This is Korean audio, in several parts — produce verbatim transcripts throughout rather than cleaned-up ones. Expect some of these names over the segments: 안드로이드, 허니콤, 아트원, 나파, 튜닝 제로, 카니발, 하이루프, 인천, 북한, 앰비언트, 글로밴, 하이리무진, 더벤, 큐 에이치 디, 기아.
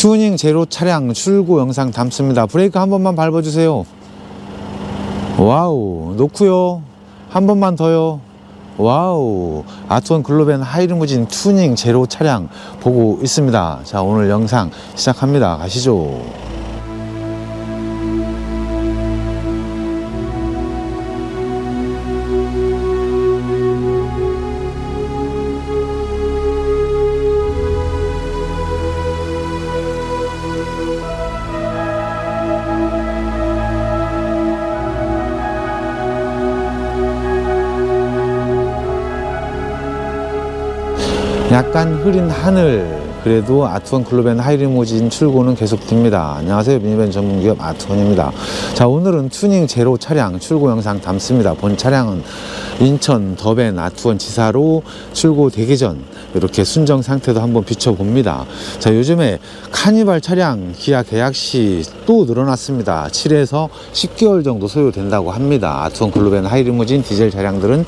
튜닝 제로 차량 출고 영상 담습니다. 브레이크 한 번만 밟아주세요. 와우, 놓고요. 한 번만 더요. 와우, 아트원 글로밴 하이리무진 튜닝 제로 차량 보고 있습니다. 자, 오늘 영상 시작합니다. 가시죠. 약간 흐린 하늘, 그래도 아트원 글로밴 하이리무진 출고는 계속됩니다. 안녕하세요, 미니밴 전문기업 아트원입니다. 자, 오늘은 튜닝 제로 차량 출고 영상 담습니다. 본 차량은 인천 더벤 아트원 지사로 출고되기 전 이렇게 순정 상태도 한번 비춰봅니다. 자, 요즘에 카니발 차량 기아 계약시 또 늘어났습니다. 칠에서 십 개월 정도 소요된다고 합니다. 아트원 글로밴 하이리무진 디젤 차량들은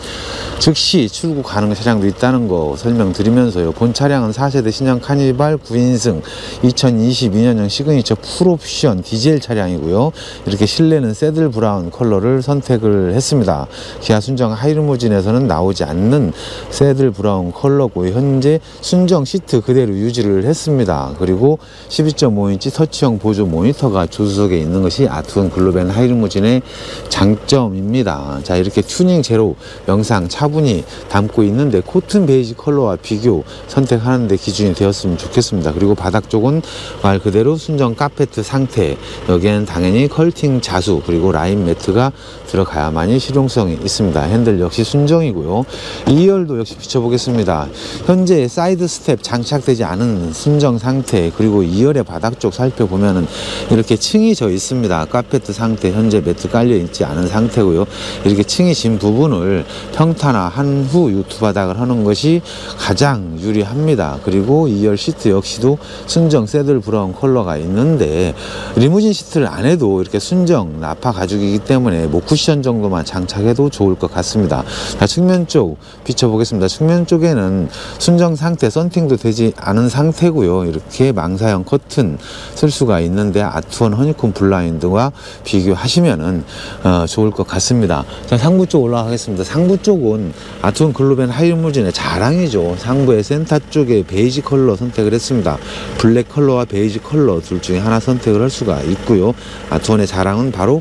즉시 출고 가능 차량도 있다는 거 설명드리면서요, 본 차량은 사 세대 신형 카니발 구 인승 이천이십이 년형 시그니처 풀옵션 디젤 차량이고요, 이렇게 실내는 새들 브라운 컬러를 선택을 했습니다. 기아 순정 하이리무진에서는 나오지 않는 새들 브라운 컬러고 현재 순정 시트 그대로 유지를 했습니다. 그리고 십이 점 오 인치 터치형 보조 모니터가 조수석에 있는 것이 아트원 글로밴 하이리무진의 장점입니다. 자, 이렇게 튜닝 제로 영상 차고 분이 담고 있는데 코튼 베이지 컬러와 비교 선택하는데 기준이 되었으면 좋겠습니다. 그리고 바닥 쪽은 말 그대로 순정 카페트 상태, 여기에는 당연히 컬팅 자수 그리고 라인 매트가 들어가야만이 실용성이 있습니다. 핸들 역시 순정이고요. 이 열도 역시 비춰보겠습니다. 현재 사이드 스텝 장착되지 않은 순정 상태, 그리고 이 열의 바닥 쪽 살펴보면은 이렇게 층이 져 있습니다. 카페트 상태, 현재 매트 깔려 있지 않은 상태고요. 이렇게 층이 진 부분을 평탄화 한 후 유투 바닥을 하는 것이 가장 유리합니다. 그리고 이 열 시트 역시도 순정 새들 브라운 컬러가 있는데 리무진 시트를 안 해도 이렇게 순정 나파 가죽이기 때문에 뭐 쿠션 정도만 장착해도 좋을 것 같습니다. 자, 측면 쪽 비춰보겠습니다. 측면 쪽에는 순정 상태, 썬팅도 되지 않은 상태고요. 이렇게 망사형 커튼 쓸 수가 있는데 아트원 허니콤 블라인드와 비교하시면은 어, 좋을 것 같습니다. 자, 상부 쪽 올라가겠습니다. 상부 쪽은 아트원 글로밴 하이리무진의 자랑이죠. 상부의 센터 쪽에 베이지 컬러 선택을 했습니다. 블랙 컬러와 베이지 컬러 둘 중에 하나 선택을 할 수가 있고요. 아트원의 자랑은 바로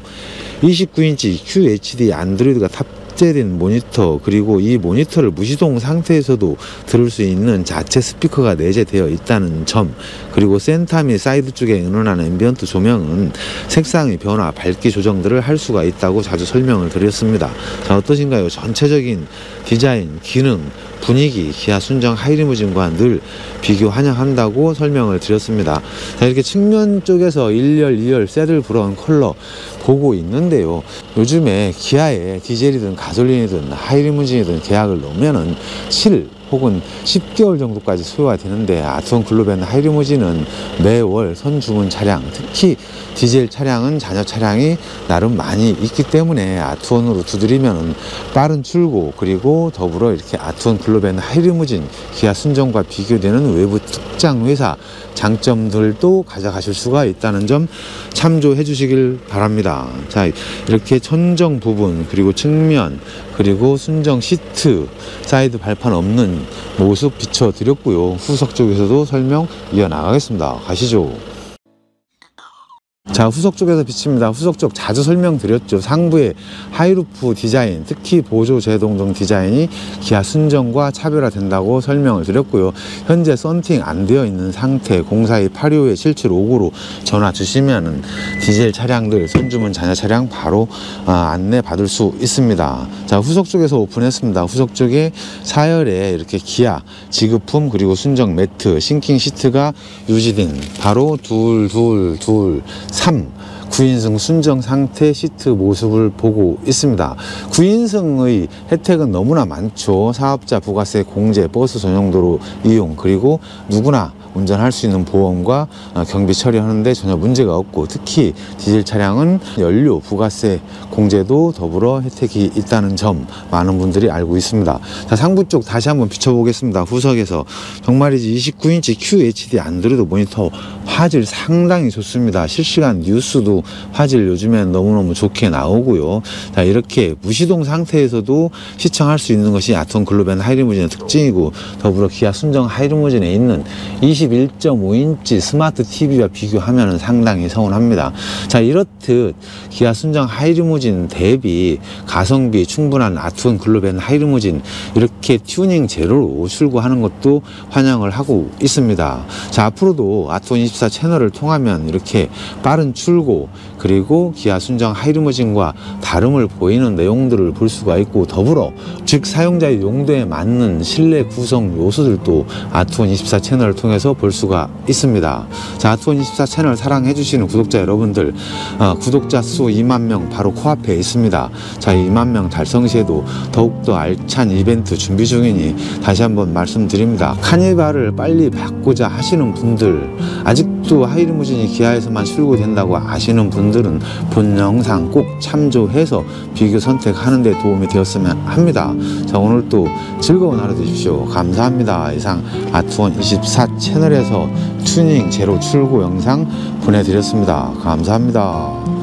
이십구 인치 큐 에이치 디 안드로이드가 탑 탑재된 모니터, 그리고 이 모니터를 무시동 상태에서도 들을 수 있는 자체 스피커가 내재되어 있다는 점, 그리고 센터 및 사이드 쪽에 의논하는 앰비언트 조명은 색상의 변화, 밝기 조정들을 할 수가 있다고 자주 설명을 드렸습니다. 자, 어떠신가요? 전체적인 디자인, 기능, 분위기, 기아 순정 하이리무진과 늘 비교한다고 설명을 드렸습니다. 자, 이렇게 측면 쪽에서 일 열, 이 열 새들 브라운 컬러 보고 있는데요, 요즘에 기아의 디젤이든 가솔린이든 하이리무진이든 계약을 넣으면은 칠 혹은 십 개월 정도까지 소요가 되는데 아트원 글로밴 하이리무진은 매월 선주문 차량, 특히 디젤 차량은 잔여 차량이 나름 많이 있기 때문에 아트원으로 두드리면 빠른 출고, 그리고 더불어 이렇게 아트원 글로밴 하이리무진 기아 순정과 비교되는 외부 특장 회사 장점들도 가져가실 수가 있다는 점 참조해 주시길 바랍니다. 자, 이렇게 천정 부분, 그리고 측면, 그리고 순정 시트, 사이드 발판 없는 모습 비춰드렸고요. 후석 쪽에서도 설명 이어나가겠습니다. 가시죠. 자, 후석 쪽에서 비칩니다. 후석 쪽 자주 설명드렸죠. 상부의 하이루프 디자인, 특히 보조 제동 등 디자인이 기아 순정과 차별화된다고 설명을 드렸고요. 현재 썬팅 안 되어 있는 상태, 공사이 팔이오에 칠칠오구로 전화 주시면은 디젤 차량들 선주문 잔여 차량 바로 아, 안내 받을 수 있습니다. 자, 후석 쪽에서 오픈했습니다. 후석 쪽에 사 열에 이렇게 기아 지급품, 그리고 순정 매트, 싱킹 시트가 유지된 바로 둘, 둘, 둘, 삼 구 인승 순정 상태 시트 모습을 보고 있습니다. 구 인승의 혜택은 너무나 많죠. 사업자 부가세 공제, 버스 전용도로 이용, 그리고 누구나 운전할 수 있는 보험과 경비 처리하는데 전혀 문제가 없고, 특히 디젤 차량은 연료, 부가세 공제도 더불어 혜택이 있다는 점 많은 분들이 알고 있습니다. 자, 상부 쪽 다시 한번 비춰보겠습니다. 후석에서 정말이지 이십구 인치 큐 에이치 디 안드로이드 모니터 화질 상당히 좋습니다. 실시간 뉴스도 화질 요즘엔 너무너무 좋게 나오고요. 자, 이렇게 무시동 상태에서도 시청할 수 있는 것이 아트원 글로밴 하이리무진의 특징이고, 더불어 기아 순정 하이리무진에 있는 이십일 점 오 인치 스마트 티비와 비교하면 상당히 서운합니다. 자, 이렇듯 기아 순정 하이리무진 대비 가성비 충분한 아트원 글로밴 하이리무진, 이렇게 튜닝 제로로 출고하는 것도 환영을 하고 있습니다. 자, 앞으로도 아트원 이십사 채널을 통하면 이렇게 빠른 출고, 그리고 기아 순정 하이리무진과 다름을 보이는 내용들을 볼 수가 있고, 더불어 즉 사용자의 용도에 맞는 실내 구성 요소들도 아트원 이십사 채널을 통해서 볼 수가 있습니다. 자, 아트원 이십사 채널 사랑해주시는 구독자 여러분들, 어, 구독자 수 이만 명 바로 코앞에 있습니다. 자, 이만 명 달성 시에도 더욱더 알찬 이벤트 준비 중이니 다시 한번 말씀드립니다. 카니발을 빨리 받고자 하시는 분들, 아직도 하이리무진이 기아에서만 출고된다고 아시는 분들은 본 영상 꼭 참조해서 비교 선택하는 데 도움이 되었으면 합니다. 자, 오늘도 즐거운 하루 되십시오. 감사합니다. 이상 아트원 이십사 채널에서 튜닝 제로 출고 영상 보내드렸습니다. 감사합니다.